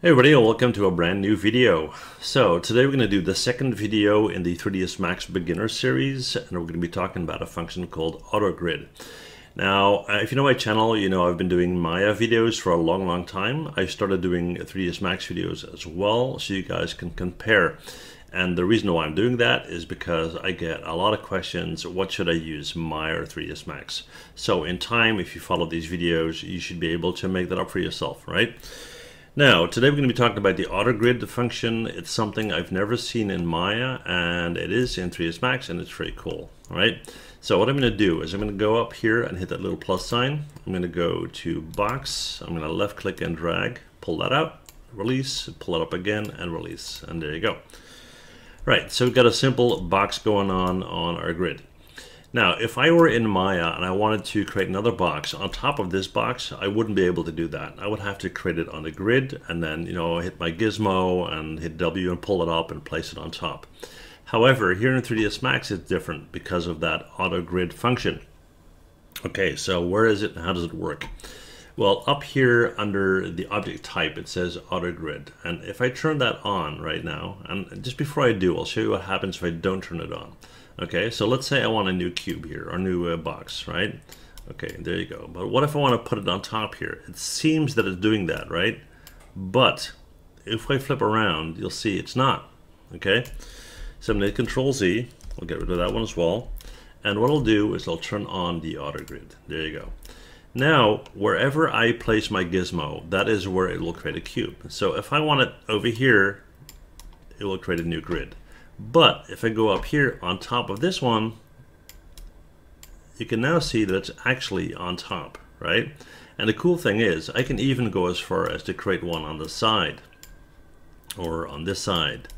Hey everybody, welcome to a brand new video. So today we're going to do the second video in the 3ds Max beginner series, and we're going to be talking about a function called AutoGrid. Now, if you know my channel, you know I've been doing Maya videos for a long time. I started doing 3ds Max videos as well, so you guys can compare. And the reason why I'm doing that is because I get a lot of questions, what should I use, Maya or 3ds Max? So in time, if you follow these videos, you should be able to make that up for yourself, right? Now, today we're going to be talking about the AutoGrid function. It's something I've never seen in Maya, and it is in 3ds Max, and it's pretty cool. All right. So what I'm going to do is I'm going to go up here and hit that little plus sign. I'm going to go to box. I'm going to left click and drag, pull that out, release, pull it up again, and release. And there you go. Right. So we've got a simple box going on our grid. Now, if I were in Maya and I wanted to create another box on top of this box, I wouldn't be able to do that. I would have to create it on the grid and then, you know, hit my gizmo and hit W and pull it up and place it on top. However, here in 3ds Max, it's different because of that AutoGrid function. Okay, so where is it and how does it work? Well, up here under the object type, it says AutoGrid. And if I turn that on right now, and just before I do, I'll show you what happens if I don't turn it on. Okay, so let's say I want a new cube here, or a new box, right? Okay, there you go. But what if I want to put it on top here? It seems that it's doing that, right? But if I flip around, you'll see it's not, okay? So I'm going to Control Z. I'll get rid of that one as well. And what I'll do is I'll turn on the AutoGrid. There you go. Now, wherever I place my gizmo, that is where it will create a cube. So if I want it over here, it will create a new grid. But if I go up here on top of this one, you can now see that it's actually on top, right? And the cool thing is I can even go as far as to create one on the side or on this side,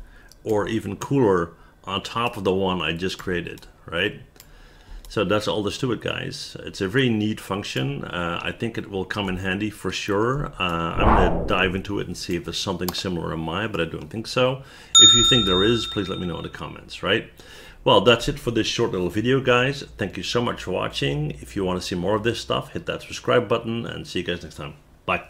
or even cooler, on top of the one I just created, right? So that's all there is to it, guys. It's a very neat function. I think it will come in handy for sure. I'm going to dive into it and see if there's something similar in Maya, but I don't think so. If you think there is, please let me know in the comments, right? Well, that's it for this short little video, guys. Thank you so much for watching. If you want to see more of this stuff, hit that subscribe button, and see you guys next time. Bye.